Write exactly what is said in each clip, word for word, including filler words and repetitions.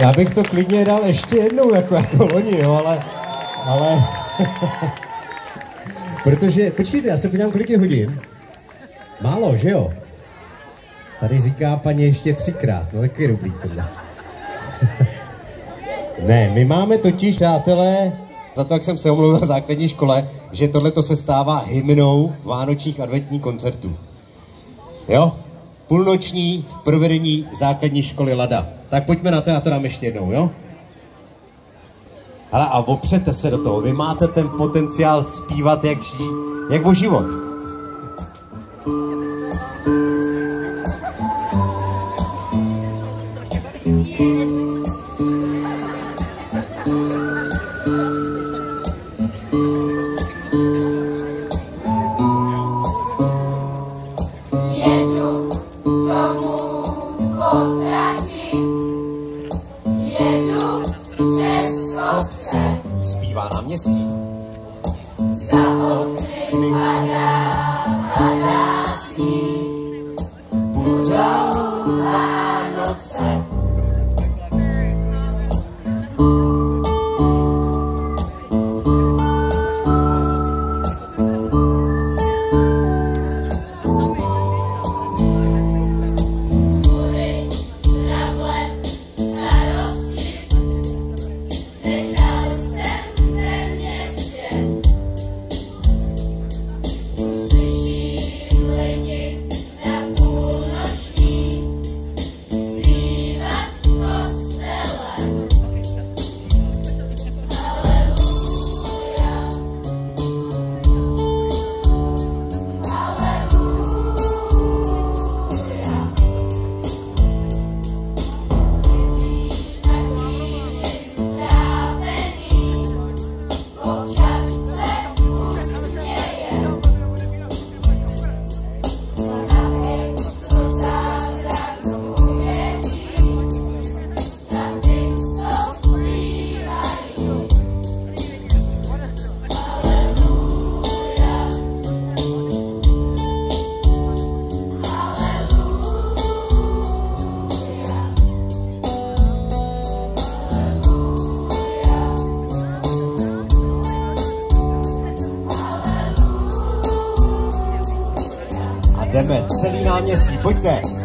Já bych to klidně dal ještě jednou, jako, jako loni, jo, ale... ale... Protože, počkejte, já se podívám, kolik je hodin. Málo, že jo? Tady říká paní ještě třikrát, no taky dobrý tohle. Ne, my máme totiž, přátelé, za to, jak jsem se omluvil v základní škole, že tohleto se stává hymnou vánočních adventních koncertů. Jo? Půlnoční v provedení základní školy Lada. Tak pojďme na to, já to dám ještě jednou, jo? Hele, a opřete se do toho, vy máte ten potenciál zpívat jak, jak o život. Zpívá na městí. Za okny padá, padá sníh, budou Vánoce. Jdeme celý náměstí, pojďte! Hello.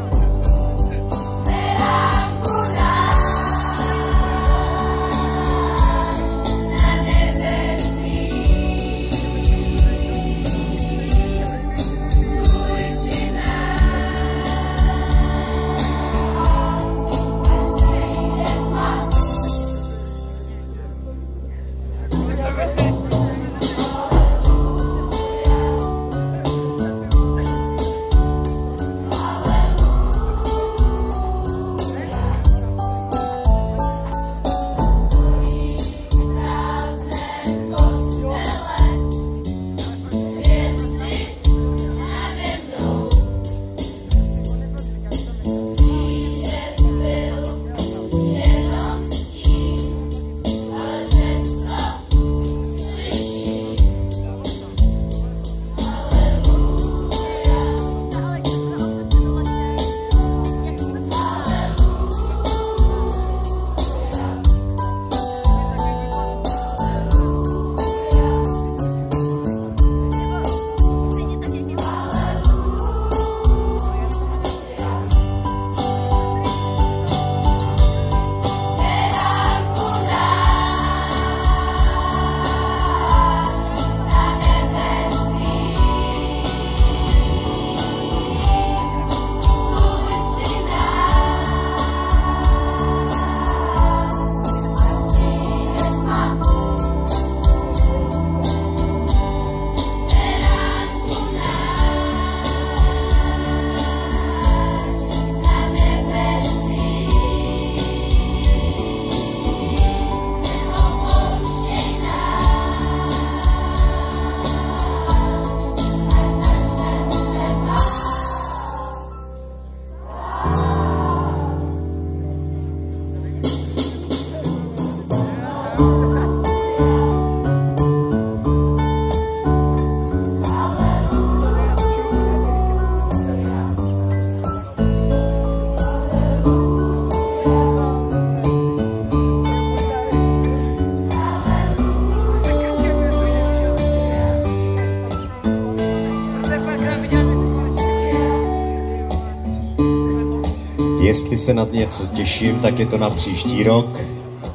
Jestli se na něco těším, tak je to na příští rok,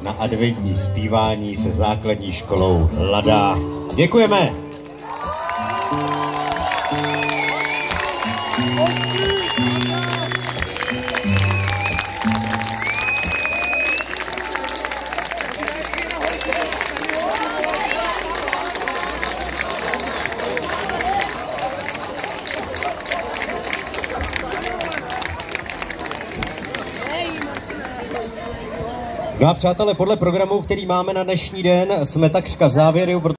na adventní zpívání se základní školou Lada. Děkujeme! No a přátelé, podle programu, který máme na dnešní den, jsme takřka v závěru.